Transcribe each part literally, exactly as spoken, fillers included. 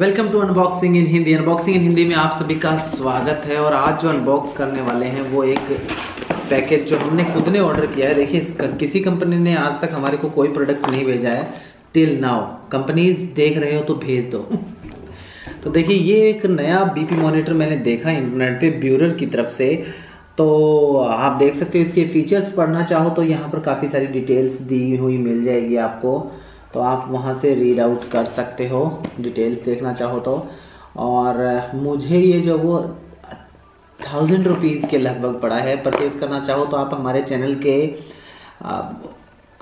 Welcome to unboxing in Hindi. Unboxing in Hindi में आप सभी का स्वागत है। और आज जो अनबॉक्स करने वाले हैं वो एक पैकेज जो हमने खुद ने ऑर्डर किया है। देखिए, इसका किसी कंपनी ने आज तक हमारे को कोई प्रोडक्ट नहीं भेजा है टिल नाउ। कंपनीज देख रहे हो तो भेज दो। तो देखिए, ये एक नया बीपी मॉनिटर मैंने देखा इंटरनेट पे ब्यूरर की तरफ से। तो आप देख सकते हो, इसके फीचर्स पढ़ना चाहो तो यहाँ पर काफ़ी सारी डिटेल्स दी हुई मिल जाएगी आपको, तो आप वहाँ से रीड आउट कर सकते हो डिटेल्स देखना चाहो तो। और मुझे ये जो वो थाउजेंड रुपीज़ के लगभग पड़ा है। परचेज़ करना चाहो तो आप हमारे चैनल के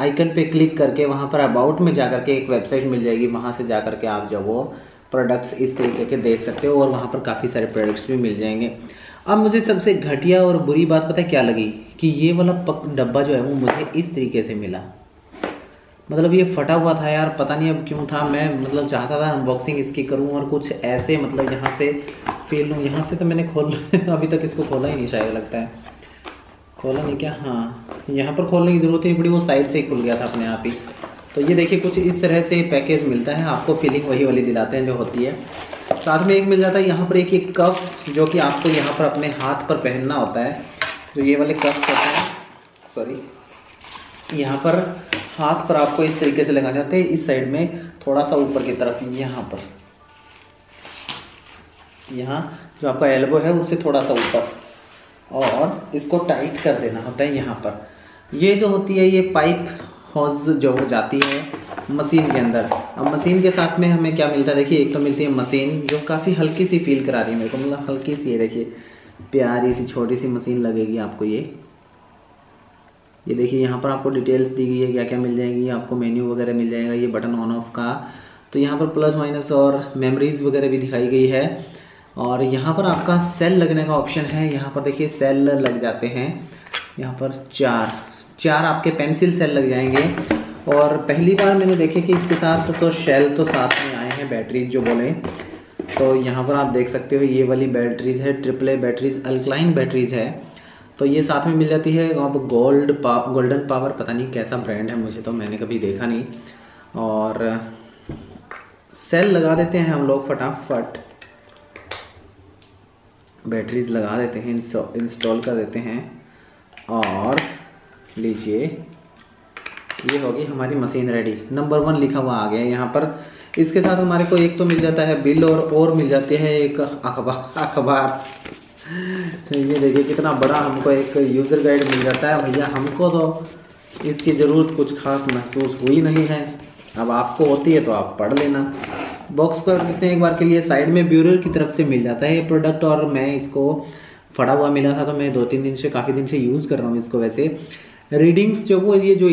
आइकन पे क्लिक करके वहाँ पर अबाउट में जा करके एक वेबसाइट मिल जाएगी, वहाँ से जा करके आप जो वो प्रोडक्ट्स इस तरीके के देख सकते हो। और वहाँ पर काफ़ी सारे प्रोडक्ट्स भी मिल जाएंगे। अब मुझे सबसे घटिया और बुरी बात पता है क्या लगी, कि ये वाला पक डब्बा जो है वो मुझे इस तरीके से मिला। मतलब ये फटा हुआ था यार, पता नहीं अब क्यों था। मैं मतलब चाहता था अनबॉक्सिंग इसकी करूँ और कुछ ऐसे मतलब यहाँ से फील लूँ। यहाँ से तो मैंने खोल अभी तक इसको खोला ही नहीं, शायद लगता है खोला नहीं क्या। हाँ, यहाँ पर खोलने की ज़रूरत नहीं पड़ी, वो साइड से ही खुल गया था अपने आप ही। तो ये देखिए, कुछ इस तरह से पैकेज मिलता है। आपको फीलिंग वही वाली दिलाते हैं जो होती है। साथ में एक मिल जाता है यहाँ पर एक एक कफ, जो कि आपको यहाँ पर अपने हाथ पर पहनना होता है। तो ये वाले कफ होते हैं, सॉरी, यहाँ पर हाथ पर आपको इस तरीके से लगाने होते हैं। इस साइड में थोड़ा सा ऊपर की तरफ, यहाँ पर, यहाँ जो आपका एल्बो है उससे थोड़ा सा ऊपर, और इसको टाइट कर देना होता है यहाँ पर। ये जो होती है, ये पाइप हॉज जो हो जाती है मशीन के अंदर। अब मशीन के साथ में हमें क्या मिलता है, देखिए, एक तो मिलती है मशीन जो काफ़ी हल्की सी फील करा रही है मेरे को। मतलब हल्की सी है, देखिए, प्यारी सी छोटी सी मशीन लगेगी आपको ये। ये देखिए, यहाँ पर आपको डिटेल्स दी गई है क्या क्या मिल जाएगी। आपको मेन्यू वगैरह मिल जाएगा, ये बटन ऑन ऑफ का। तो यहाँ पर प्लस माइनस और मेमोरीज वगैरह भी दिखाई गई है। और यहाँ पर आपका सेल लगने का ऑप्शन है। यहाँ पर देखिए सेल लग जाते हैं, यहाँ पर चार चार आपके पेंसिल सेल लग जाएंगे। और पहली बार मैंने देखे कि इसके साथ तो शेल तो साथ में आए हैं, बैटरीज जो बोले। तो यहाँ पर आप देख सकते हो, ये वाली बैटरीज है, triple A batteries, alkaline batteries है। तो ये साथ में मिल जाती है। अब गोल्ड पा गोल्डन पावर, पता नहीं कैसा ब्रांड है, मुझे तो मैंने कभी देखा नहीं। और सेल लगा देते हैं हम लोग फटाफट, बैटरीज लगा देते हैं, इंस्टॉल कर देते हैं। और लीजिए, ये होगी हमारी मशीन रेडी। नंबर वन लिखा हुआ आ गया यहाँ पर। इसके साथ हमारे को एक तो मिल जाता है बिल, और और मिल जाती है एक अखबार अखबार। ये देखिए कितना बड़ा हमको एक यूज़र गाइड मिल जाता है। भैया, हमको तो इसकी ज़रूरत कुछ खास महसूस हुई नहीं है। अब आपको होती है तो आप पढ़ लेना। बॉक्स कर देते हैं एक बार के लिए साइड में। ब्यूरर की तरफ से मिल जाता है ये प्रोडक्ट। और मैं इसको फटा हुआ मिला था, तो मैं दो तीन दिन से काफ़ी दिन से यूज़ कर रहा हूँ इसको। वैसे रीडिंग्स जो वो ये जो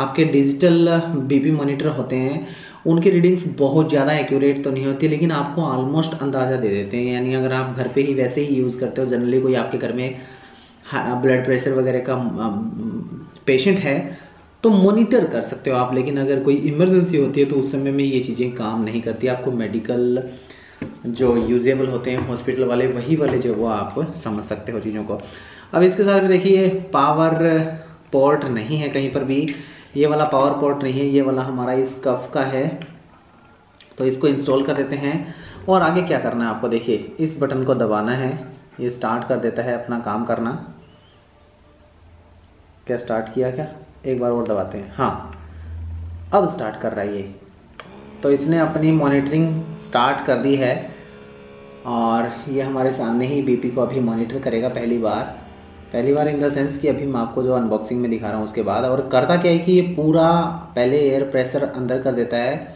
आपके डिजिटल बीपी मॉनिटर होते हैं, उनकी रीडिंग्स बहुत ज़्यादा एक्यूरेट तो नहीं होती, लेकिन आपको ऑलमोस्ट अंदाज़ा दे देते हैं। यानी अगर आप घर पर ही वैसे ही यूज़ करते हो, जनरली कोई आपके घर में ब्लड प्रेशर वगैरह का पेशेंट है तो मॉनिटर कर सकते हो आप। लेकिन अगर कोई इमरजेंसी होती है तो उस समय में ये चीज़ें काम नहीं करती। आपको मेडिकल जो यूजेबल होते हैं हॉस्पिटल वाले, वही वाले जो वो आप समझ सकते हो चीज़ों को। अब इसके साथ में देखिए, पावर पोर्ट नहीं है कहीं पर भी, ये वाला पावर पोर्ट नहीं है। ये वाला हमारा इस कफ का है, तो इसको इंस्टॉल कर देते हैं। और आगे क्या करना है आपको, देखिए, इस बटन को दबाना है, ये स्टार्ट कर देता है अपना काम करना। क्या स्टार्ट किया क्या, एक बार और दबाते हैं। हाँ, अब स्टार्ट कर रहा है ये। तो इसने अपनी मॉनिटरिंग स्टार्ट कर दी है, और ये हमारे सामने ही बीपी को अभी मॉनिटर करेगा पहली बार पहली बार इन द सेंस कि अभी मैं आपको जो अनबॉक्सिंग में दिखा रहा हूँ उसके बाद। और करता क्या है कि ये पूरा पहले एयर प्रेशर अंदर कर देता है,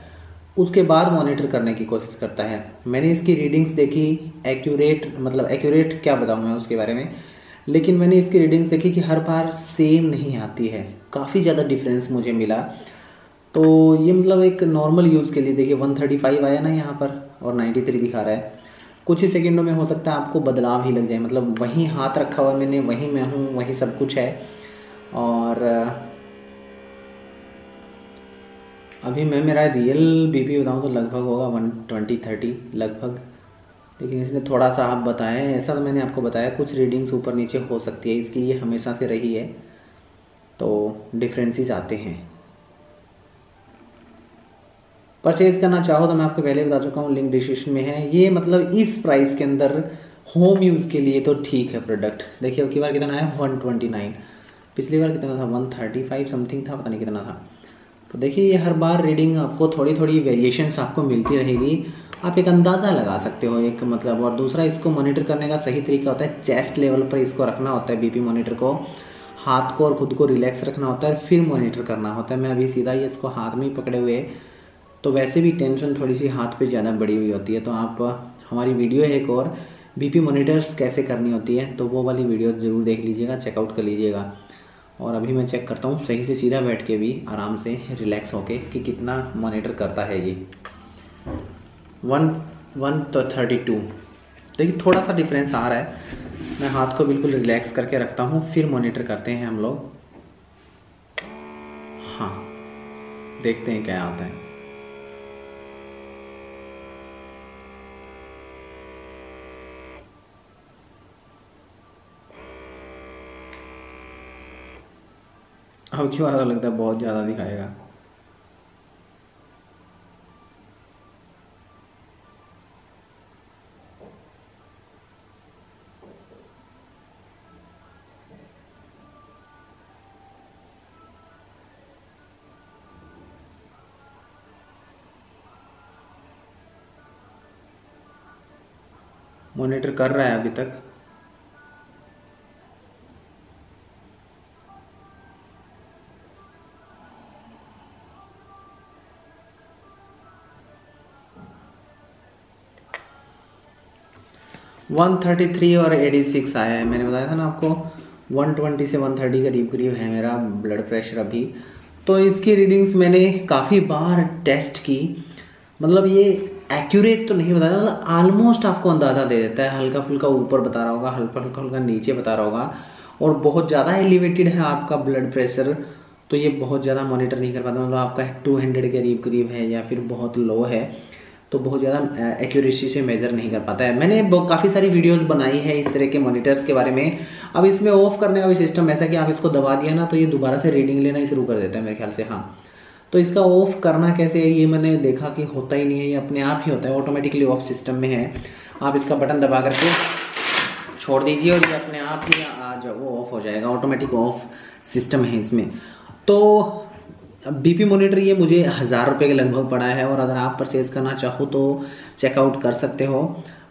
उसके बाद मॉनिटर करने की कोशिश करता है। मैंने इसकी रीडिंग्स देखी, एक्यूरेट, मतलब एक्यूरेट क्या बताऊँ मैं उसके बारे में, लेकिन मैंने इसकी रीडिंग्स देखी कि हर बार सेम नहीं आती है, काफ़ी ज़्यादा डिफरेंस मुझे मिला। तो ये मतलब एक नॉर्मल यूज़ के लिए, देखिए, एक सौ पैंतीस आया ना यहाँ पर, और तिरानवे दिखा रहा है। कुछ ही सेकंडों में हो सकता है आपको बदलाव ही लग जाए। मतलब वहीं हाथ रखा हुआ मैंने, वहीं मैं हूँ, वहीं सब कुछ है। और अभी मैं मेरा रियल बीपी बताऊँ तो लगभग होगा एक सौ बीस तीस लगभग, लेकिन इसने थोड़ा सा आप बताएं, ऐसा तो मैंने आपको बताया कुछ रीडिंग्स ऊपर नीचे हो सकती है इसकी, ये हमेशा से रही है। तो डिफरेंसेस आते हैं, परचेज करना चाहो तो मैं आपको पहले बता चुका हूँ, लिंक डिस्क्रिप्शन में है। ये मतलब इस प्राइस के अंदर होम यूज़ के लिए तो ठीक है प्रोडक्ट। देखिए अब की बार कितना आया वन ट्वेंटी नाइन, पिछली बार कितना था वन थर्टी फाइव समथिंग था, पता नहीं कितना था। तो देखिए ये हर बार रीडिंग आपको थोड़ी थोड़ी वेरिएशंस आपको मिलती रहेगी, आप एक अंदाज़ा लगा सकते हो एक मतलब। और दूसरा इसको मॉनिटर करने का सही तरीका होता है, चेस्ट लेवल पर इसको रखना होता है बीपी मॉनिटर को, हाथ को और खुद को रिलैक्स रखना होता है, फिर मॉनिटर करना होता है। मैं अभी सीधा ही इसको हाथ में ही पकड़े हुए, तो वैसे भी टेंशन थोड़ी सी हाथ पे ज़्यादा बढ़ी हुई होती है। तो आप हमारी वीडियो है एक और बीपी मॉनिटर्स कैसे करनी होती है, तो वो वाली वीडियो ज़रूर देख लीजिएगा, चेकआउट कर लीजिएगा। और अभी मैं चेक करता हूँ सही से सीधा बैठ के भी आराम से रिलैक्स होके कि कितना मॉनिटर करता है ये वन वन थर्टी टू। देखिए थोड़ा सा डिफरेंस आ रहा है। मैं हाथ को बिल्कुल रिलैक्स करके रखता हूँ, फिर मॉनिटर करते हैं हम लोग। हाँ देखते हैं क्या आता है। अब क्यों ऐसा लगता है बहुत ज़्यादा दिखाएगा। मॉनिटर कर रहा है अभी तक। वन थर्टी थ्री और एटी सिक्स आया है। मैंने बताया था ना आपको वन ट्वेंटी से वन थर्टी करीब करीब है मेरा ब्लड प्रेशर अभी। तो इसकी रीडिंग्स मैंने काफ़ी बार टेस्ट की, मतलब ये एक्यूरेट तो नहीं बताया, मतलब आलमोस्ट आपको अंदाज़ा दे देता है। हल्का फुल्का ऊपर बता रहा होगा, हल्का हल्का हल्का नीचे बता रहा होगा। और बहुत ज़्यादा एलिवेटेड है आपका ब्लड प्रेशर तो ये बहुत ज़्यादा मॉनिटर नहीं कर पाता, मतलब आपका टू हंड्रेड के करीब करीब है या फिर बहुत लो है, तो बहुत ज़्यादा एक्यूरेसी से मेजर नहीं कर पाता है। मैंने काफ़ी सारी वीडियोस बनाई है इस तरह के मॉनिटर्स के बारे में। अब इसमें ऑफ करने का भी सिस्टम ऐसा कि आप इसको दबा दिया ना तो ये दोबारा से रीडिंग लेना ही शुरू कर देता है मेरे ख्याल से। हाँ तो इसका ऑफ करना कैसे है ये मैंने देखा कि होता ही नहीं है, ये अपने आप ही होता है, ऑटोमेटिकली ऑफ सिस्टम में है। आप इसका बटन दबा करके छोड़ दीजिए और ये अपने आप ही आज वो ऑफ हो जाएगा, ऑटोमेटिक ऑफ सिस्टम है इसमें। तो बीपी मॉनिटर ये मुझे हज़ार रुपये के लगभग पड़ा है और अगर आप परचेज़ करना चाहो तो चेकआउट कर सकते हो।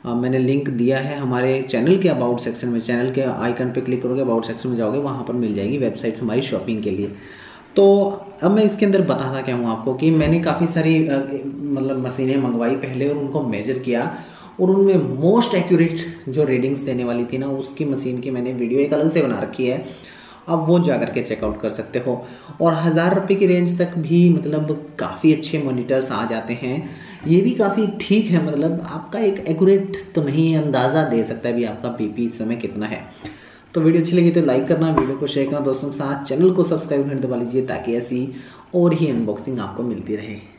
आ, मैंने लिंक दिया है हमारे चैनल के अबाउट सेक्शन में, चैनल के आइकन पे क्लिक करोगे अबाउट सेक्शन में जाओगे वहाँ पर मिल जाएगी वेबसाइट हमारी शॉपिंग के लिए। तो अब मैं इसके अंदर बताना क्या हूँ आपको कि मैंने काफ़ी सारी मतलब मशीनें मंगवाई पहले और उनको मेजर किया और उनमें मोस्ट एक्यूरेट जो रीडिंग्स देने वाली थी ना उसकी मशीन की मैंने वीडियो एक अलग से बना रखी है, अब वो जा करके चेकआउट कर सकते हो। और हज़ार रुपये की रेंज तक भी मतलब काफ़ी अच्छे मॉनिटर्स आ जाते हैं, ये भी काफ़ी ठीक है, मतलब आपका एक एक्यूरेट तो नहीं अंदाज़ा दे सकता है भी आपका बीपी इस समय कितना है। तो वीडियो अच्छी लगी तो लाइक करना, वीडियो को शेयर करना दोस्तों के साथ, चैनल को सब्सक्राइब कर दबा लीजिए ताकि ऐसी और ही अनबॉक्सिंग आपको मिलती रहे।